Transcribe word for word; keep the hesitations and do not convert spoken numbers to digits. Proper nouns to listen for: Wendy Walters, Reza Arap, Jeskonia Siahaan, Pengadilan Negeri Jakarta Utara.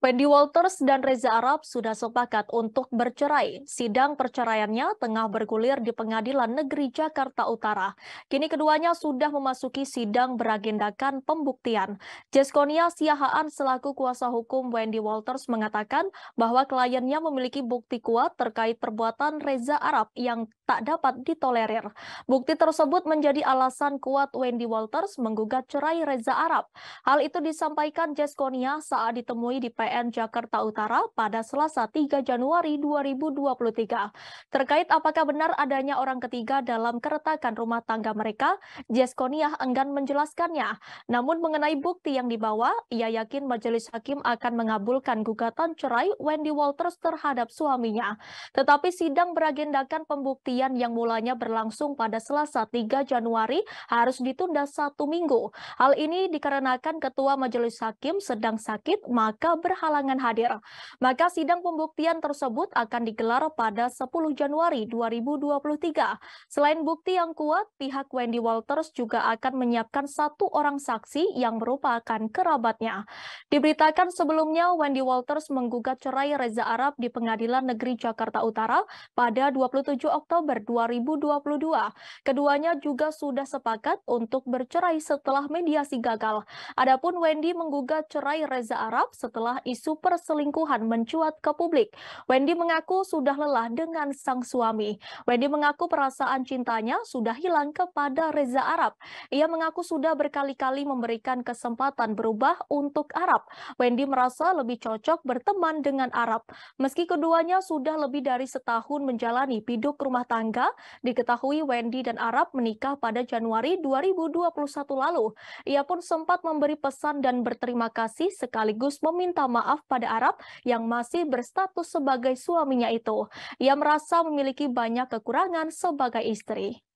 Wendy Walters dan Reza Arap sudah sepakat untuk bercerai. Sidang perceraiannya tengah bergulir di Pengadilan Negeri Jakarta Utara. Kini keduanya sudah memasuki sidang beragendakan pembuktian. Jeskonia Siahaan selaku kuasa hukum Wendy Walters mengatakan bahwa kliennya memiliki bukti kuat terkait perbuatan Reza Arap yang tak dapat ditolerir. Bukti tersebut menjadi alasan kuat Wendy Walters menggugat cerai Reza Arap. Hal itu disampaikan Jeskonia saat ditemui di P N Jakarta Utara pada Selasa tiga Januari dua ribu dua puluh tiga. Terkait apakah benar adanya orang ketiga dalam keretakan rumah tangga mereka, Jeskonia enggan menjelaskannya. Namun mengenai bukti yang dibawa, ia yakin majelis hakim akan mengabulkan gugatan cerai Wendy Walters terhadap suaminya. Tetapi sidang beragendakan pembuktian yang mulanya berlangsung pada Selasa tiga Januari harus ditunda satu minggu. Hal ini dikarenakan ketua majelis hakim sedang sakit, maka berhalangan halangan hadir. Maka sidang pembuktian tersebut akan digelar pada sepuluh Januari dua ribu dua puluh tiga. Selain bukti yang kuat, pihak Wendy Walters juga akan menyiapkan satu orang saksi yang merupakan kerabatnya. Diberitakan sebelumnya, Wendy Walters menggugat cerai Reza Arap di Pengadilan Negeri Jakarta Utara pada dua puluh tujuh Oktober dua ribu dua puluh dua. Keduanya juga sudah sepakat untuk bercerai setelah mediasi gagal. Adapun Wendy menggugat cerai Reza Arap setelah isu perselingkuhan mencuat ke publik. Wendy mengaku sudah lelah dengan sang suami. Wendy mengaku perasaan cintanya sudah hilang kepada Reza Arap. Ia mengaku sudah berkali-kali memberikan kesempatan berubah untuk Arap. Wendy merasa lebih cocok berteman dengan Arap. Meski keduanya sudah lebih dari setahun menjalani biduk rumah tangga, diketahui Wendy dan Arap menikah pada Januari dua ribu dua puluh satu lalu. Ia pun sempat memberi pesan dan berterima kasih sekaligus meminta maaf pada Arap yang masih berstatus sebagai suaminya itu. Ia merasa memiliki banyak kekurangan sebagai istri.